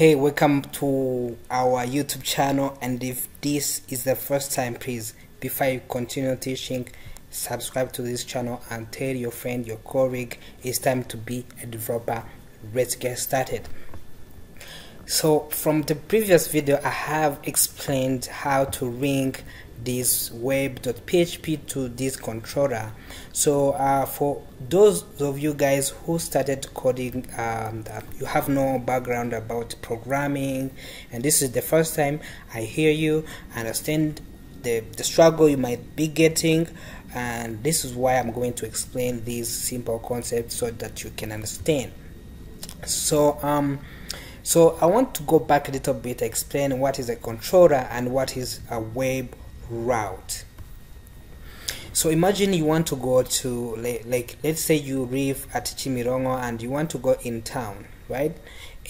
Hey, welcome to our YouTube channel, and if this is the first time, please, before you continue teaching, subscribe to this channel and tell your friend, your colleague, it's time to be a developer. Let's get started. So from the previous video, I have explained how to link this web.php to this controller. So for those of you guys who started coding, you have no background about programming, and this is the first time, I hear you, understand the struggle you might be getting, and this is why I'm going to explain this simple concept so that you can understand. So so I want to go back a little bit, explain what is a controller and what is a web route. So imagine you want to go to, like, let's say you live at Chimirongo and you want to go in town, right?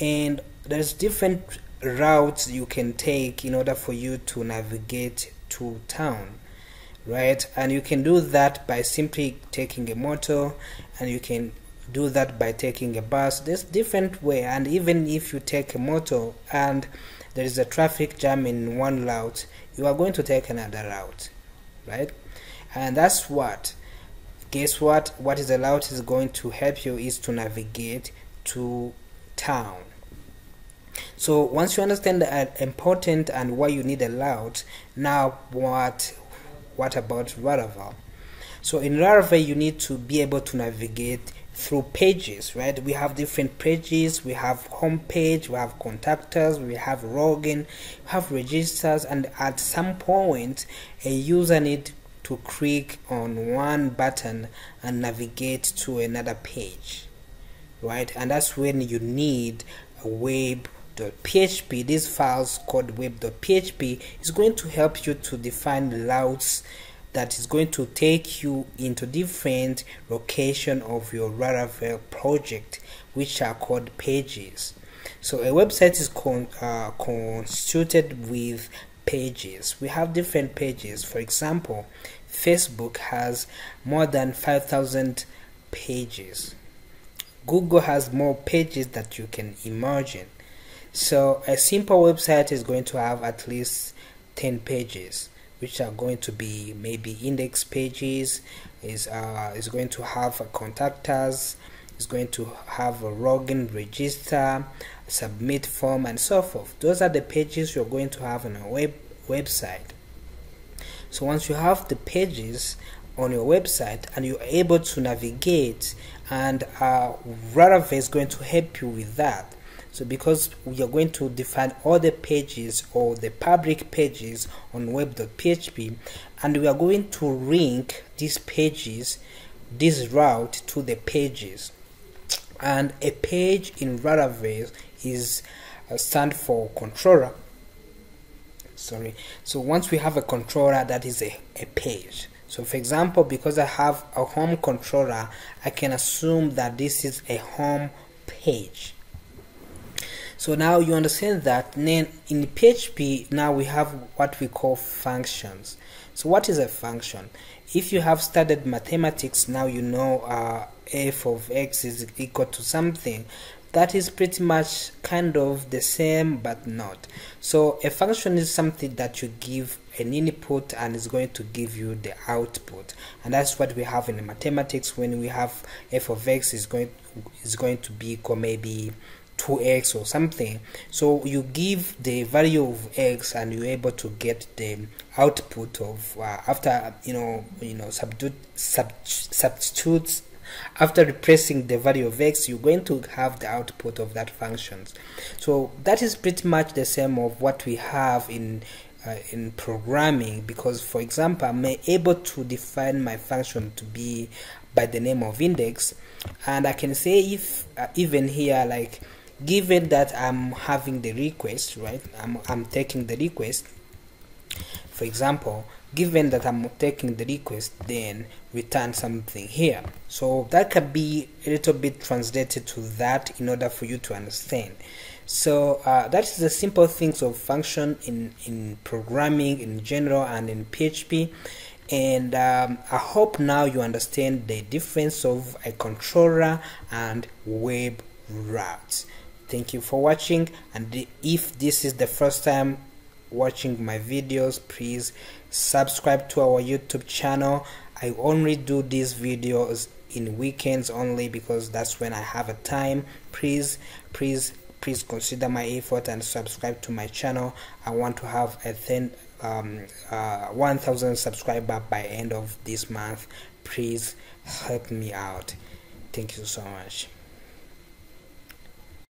And there's different routes you can take in order for you to navigate to town, right? And you can do that by simply taking a motor, and you can do that by taking a bus. There's different way, and even if you take a motor and there is a traffic jam in one route, you are going to take another route, right? And that's what, guess what is the route is going to help you is to navigate to town. So once you understand the important and why you need a route, now what about Laravel? So in Laravel, you need to be able to navigate through pages, right? We have different pages. We have home page, we have contact us, we have login, we have registers, and at some point a user needs to click on one button and navigate to another page, right? And that's when you need a web.php. These files called web.php is going to help you to define routes that is going to take you into different location of your Laravel project, which are called pages. So a website is constituted with pages. We have different pages. For example, Facebook has more than 5,000 pages. Google has more pages that you can imagine. So a simple website is going to have at least 10 pages, which are going to be maybe index pages, is going to have a contact us, is going to have a login, register, submit form, and so forth. Those are the pages you're going to have on a website. So once you have the pages on your website and you're able to navigate, and Laravel is going to help you with that. So because we are going to define all the pages or the public pages on web.php, and we are going to link these pages, this route to the pages. And a page in Laravel is stand for controller. Sorry. So once we have a controller, that is a page. So for example, because I have a home controller, I can assume that this is a home page. So now you understand that. Then in PHP, now we have what we call functions. So what is a function? If you have studied mathematics, now you know f of x is equal to something. That is pretty much kind of the same, but not. So a function is something that you give an input and is going to give you the output, and that's what we have in mathematics. When we have f of x is going to be equal maybe 2x or something, so you give the value of x and you're able to get the output of after substitutes, after replacing the value of x, you're going to have the output of that function. So that is pretty much the same of what we have in programming, because for example, I'm able to define my function to be by the name of index, and I can say if even here, like, given that I'm having the request, right? I'm taking the request. For example, given that I'm taking the request, then return something here. So that can be a little bit translated to that in order for you to understand. So that is the simple things of function in programming in general and in PHP. And I hope now you understand the difference of a controller and web routes. Thank you for watching, and if this is the first time watching my videos, please subscribe to our YouTube channel. I only do these videos in weekends only because that's when I have a time. Please consider my effort and subscribe to my channel. I want to have a 1,000 subscribers by end of this month. Please help me out. Thank you so much.